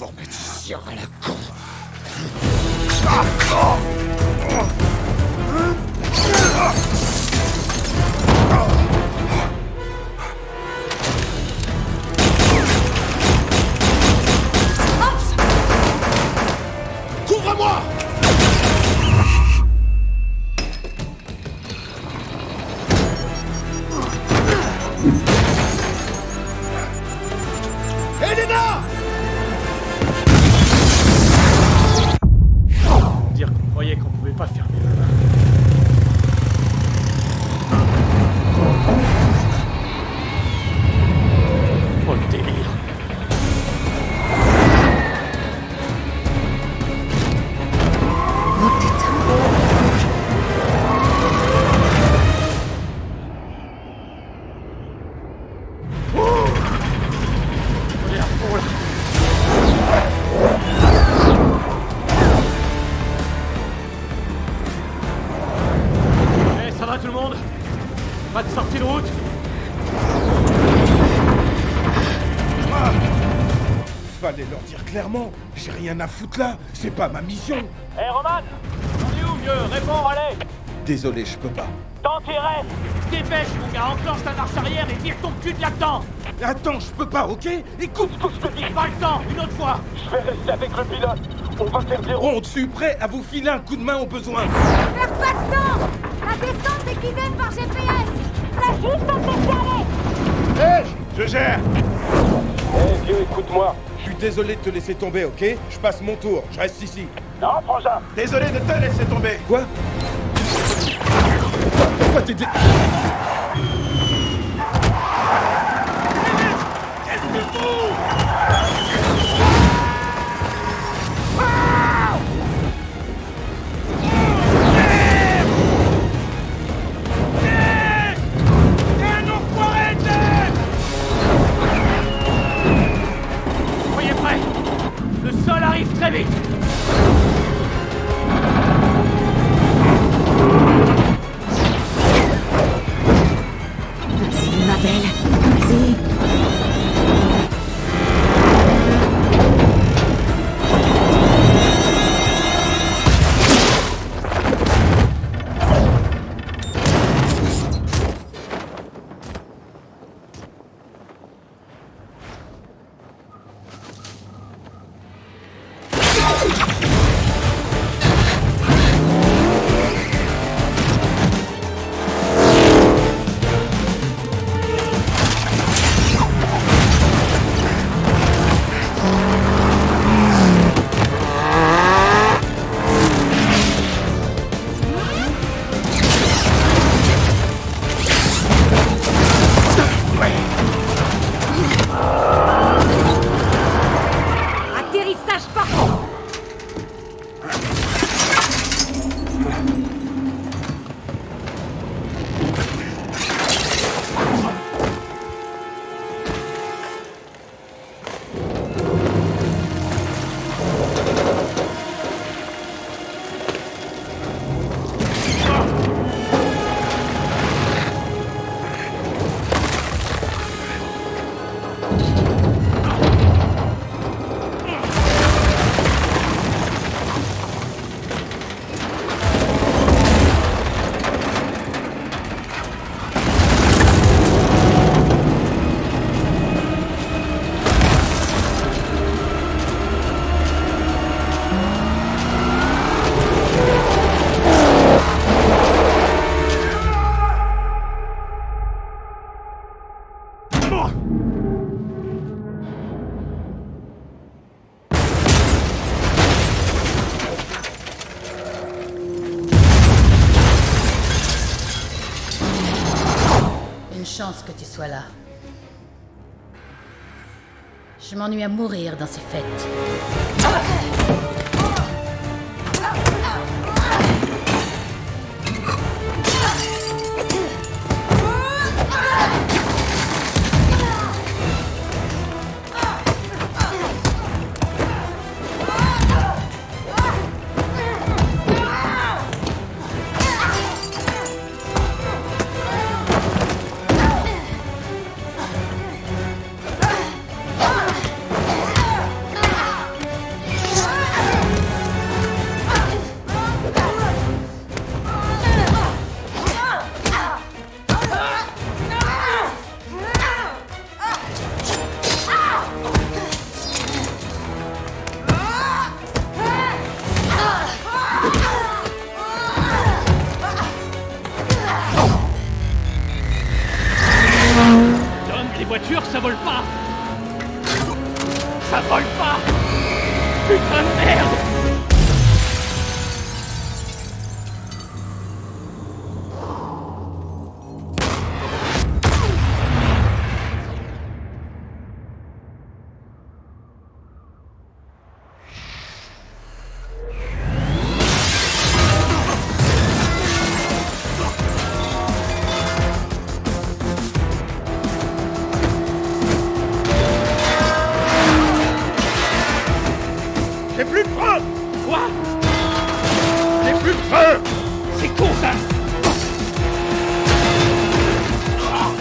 informaticien à la con. Couvre-moi! Elena! Dire qu'on croyait qu'on pouvait pas fermer la main. Oh le délire. Oh putain. Oh regarde, oh là. Tout le monde, pas de sortie de route. Ah, fallait leur dire clairement, j'ai rien à foutre là, c'est pas ma mission. Hé Roman, on est où mieux? Réponds, allez. Désolé, je peux pas. Tant t'y reste. Dépêche, mon gars, enclenche ta marche arrière et tire ton cul de là-dedans. Attends, je peux pas, ok? Écoute, je te dis pas le temps, une autre fois. Je vais rester avec le pilote, on va faire des rondes. Je suis prêt à vous filer un coup de main au besoin. Perds pas de temps. La descente est guidée par GPS. T'as juste à te laisser aller. Hé, je gère. Hé, vieux, écoute-moi. Je suis désolé de te laisser tomber, ok? Je passe mon tour, je reste ici. Non, frangin. Désolé de te laisser tomber. Quoi? Pourquoi t'es... Chance que tu sois là. Je m'ennuie à mourir dans ces fêtes. Ça vole pas! Putain de merde! J'ai plus de feu! Quoi? J'ai plus de feu! C'est con ça! Non.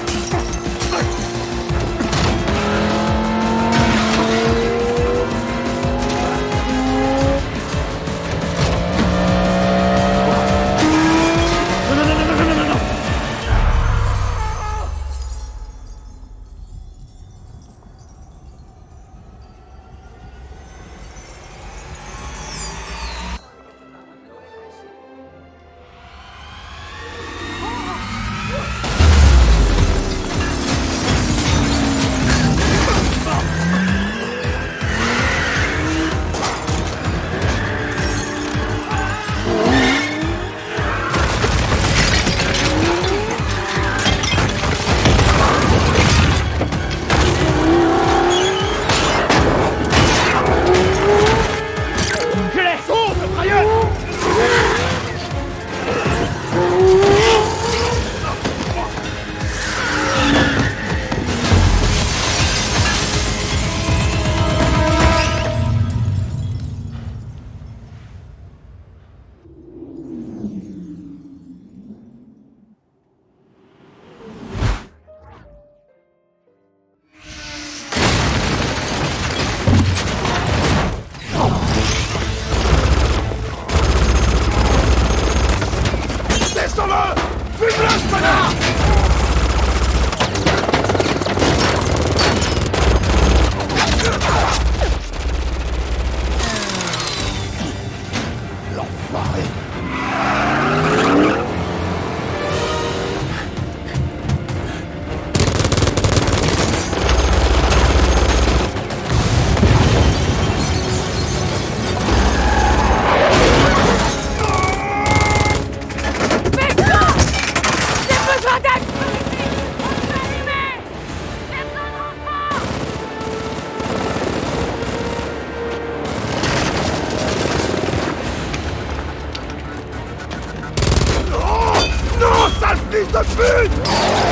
He's the food!